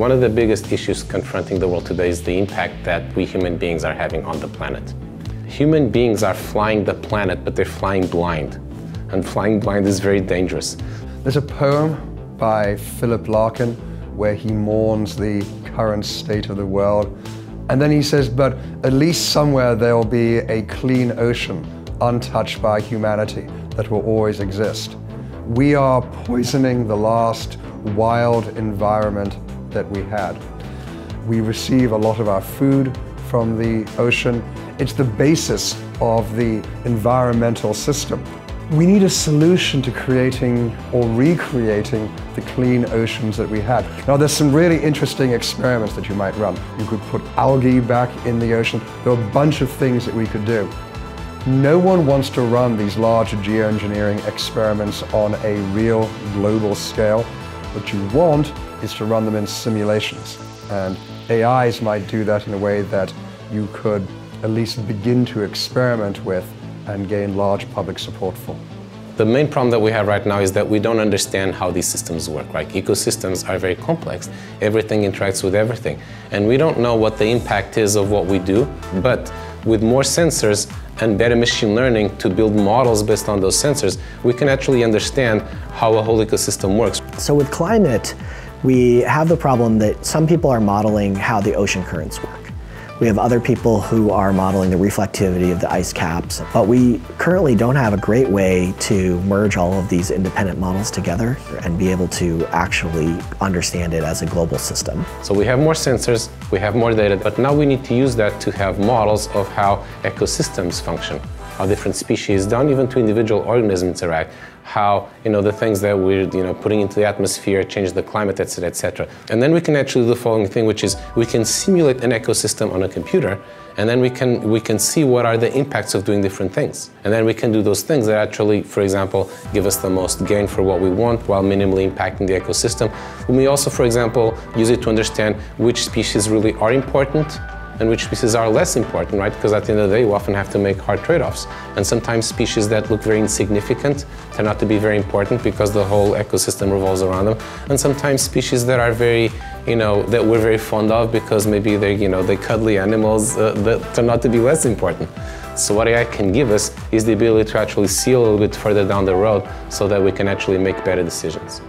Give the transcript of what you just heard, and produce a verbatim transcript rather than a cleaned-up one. One of the biggest issues confronting the world today is the impact that we human beings are having on the planet. Human beings are flying the planet, but they're flying blind. And flying blind is very dangerous. There's a poem by Philip Larkin where he mourns the current state of the world. And then he says, but at least somewhere there'll be a clean ocean, untouched by humanity, that will always exist. We are poisoning the last wild environment that we had. We receive a lot of our food from the ocean. It's the basis of the environmental system. We need a solution to creating or recreating the clean oceans that we had. Now, there's some really interesting experiments that you might run. You could put algae back in the ocean. There are a bunch of things that we could do. No one wants to run these large geoengineering experiments on a real global scale. What you want is to run them in simulations. And A Is might do that in a way that you could at least begin to experiment with and gain large public support for. The main problem that we have right now is that we don't understand how these systems work. Like, ecosystems are very complex. Everything interacts with everything. And we don't know what the impact is of what we do. But with more sensors and better machine learning to build models based on those sensors, we can actually understand how a whole ecosystem works. So with climate, we have the problem that some people are modeling how the ocean currents work. We have other people who are modeling the reflectivity of the ice caps, but we currently don't have a great way to merge all of these independent models together and be able to actually understand it as a global system. So we have more sensors, we have more data, but now we need to use that to have models of how ecosystems function, how different species, down even to individual organisms, interact, how, you know, the things that we're, you know, putting into the atmosphere change the climate, et cetera, et cetera. And then we can actually do the following thing, which is we can simulate an ecosystem on a computer, and then we can, we can see what are the impacts of doing different things. And then we can do those things that actually, for example, give us the most gain for what we want while minimally impacting the ecosystem. And we also, for example, use it to understand which species really are important and which species are less important, right? Because at the end of the day, we often have to make hard trade-offs. And sometimes species that look very insignificant turn out to be very important because the whole ecosystem revolves around them. And sometimes species that are very, you know, that we're very fond of because maybe they're, you know, they're cuddly animals uh, that turn out to be less important. So what A I can give us is the ability to actually see a little bit further down the road so that we can actually make better decisions.